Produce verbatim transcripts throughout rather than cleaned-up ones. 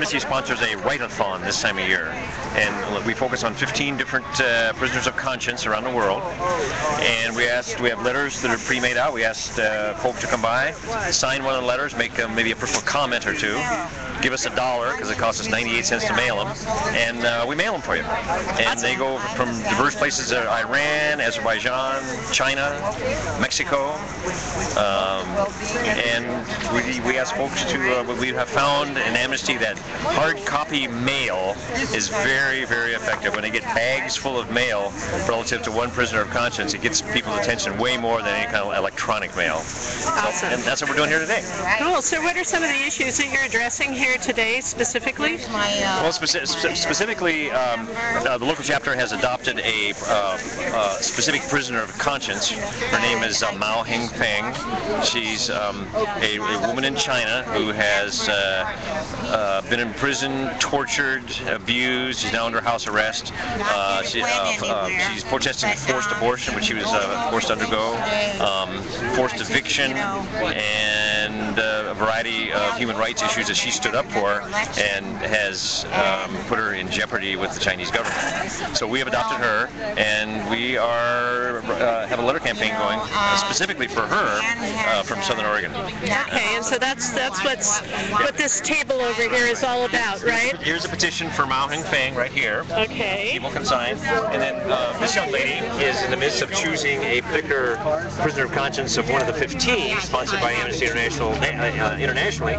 Amnesty sponsors a write-a-thon this time of year, and we focus on fifteen different uh, prisoners of conscience around the world. And we asked, we have letters that are pre-made out. We asked uh, folk to come by, sign one of the letters, make uh, maybe a personal comment or two, give us a dollar because it costs us ninety-eight cents to mail them, and uh, we mail them for you. And they go from diverse places: uh, Iran, Azerbaijan, China, Mexico, um, and we we ask folks to. Uh, we have found in Amnesty that hard copy mail is very, very effective. When they get bags full of mail relative to one prisoner of conscience, it gets people's attention way more than any kind of electronic mail. Awesome. So, and that's what we're doing here today. Cool. So what are some of the issues that you're addressing here today specifically? Well, speci sp specifically, um, uh, the local chapter has adopted a uh, uh, specific prisoner of conscience. Her name is uh, Mao Hengfeng. She's um, a, a woman in China who has uh, uh, been in prison, tortured, abused. She's now under house arrest. Uh, she, uh, uh, she's protesting forced abortion, which she was uh, forced to undergo, um, forced eviction, and uh, a variety of human rights issues that she stood up for and has um, put her in jeopardy with the Chinese government. So we have adopted her, and we are uh, have a letter campaign going uh, specifically for her uh, from Southern Oregon. Okay, and so that's that's what's what this table over here is all about, right? Here's a petition for Mao Hengfeng right here. Okay. People can sign, and then uh, this young lady is in the midst of choosing a particular prisoner of conscience of one of the fifteen sponsored by Amnesty International uh, internationally,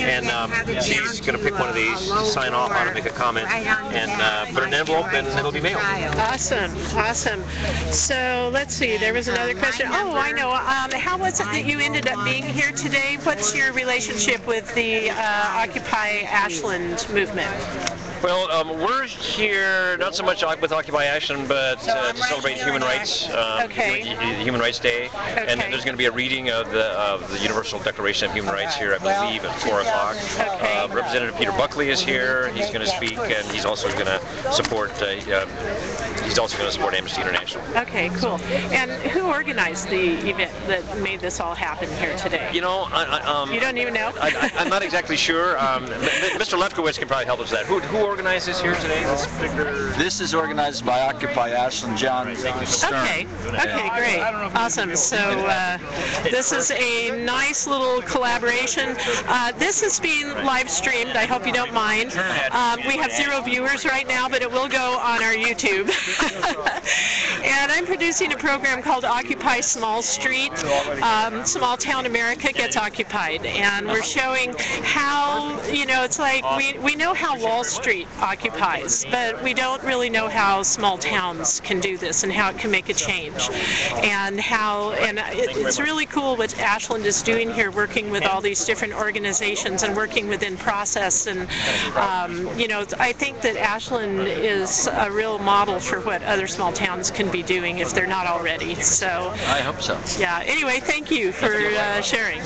and um, she's going to pick one of these, sign off on it, make a comment, and uh, put an envelope, and it'll be mailed. Awesome, awesome. So let's see. There was another question. Oh, I know. Um, how was it that you ended up being here today? What's your relationship with the uh, Occupy Ashland movement? Well, um, we're here not so much with Occupy Ashland, but uh, to celebrate Human Rights um, okay. Human Rights Day, okay. And there's going to be a reading of the, of the Universal Declaration of Human Rights here, I believe, at four o'clock. Okay. Uh, Representative Peter Buckley is here. He's going to speak, and he's also going to support. Uh, uh, he's also going to support Amnesty International. Okay, cool. And who organized the event that made this all happen here today? You know, I, I, um, you don't even know. I, I, I'm not exactly sure. Um, Mister Lefkowitz can probably help us with that. Who, who organized this here today? This, this is organized by Occupy Ashland, John Stern. Okay, okay, great, awesome. So uh, this is a nice little collaboration. Uh, this is being live streamed. I hope you don't mind. Um, we have zero viewers right now, but it will go on our YouTube. And I'm producing a program called Occupy Small Street. Um, small town America gets occupied, and we're showing how, you know, it's like we, we know how Wall Street occupies, but we don't really know how small towns can do this and how it can make a change, and how, and it, it's really cool what Ashland is doing here, working with all these different organizations and working within process. And um, you know, I think that Ashland is a real model for what other small towns can be doing if they're not already. So I hope so. Yeah. Anyway, thank you for uh, sharing.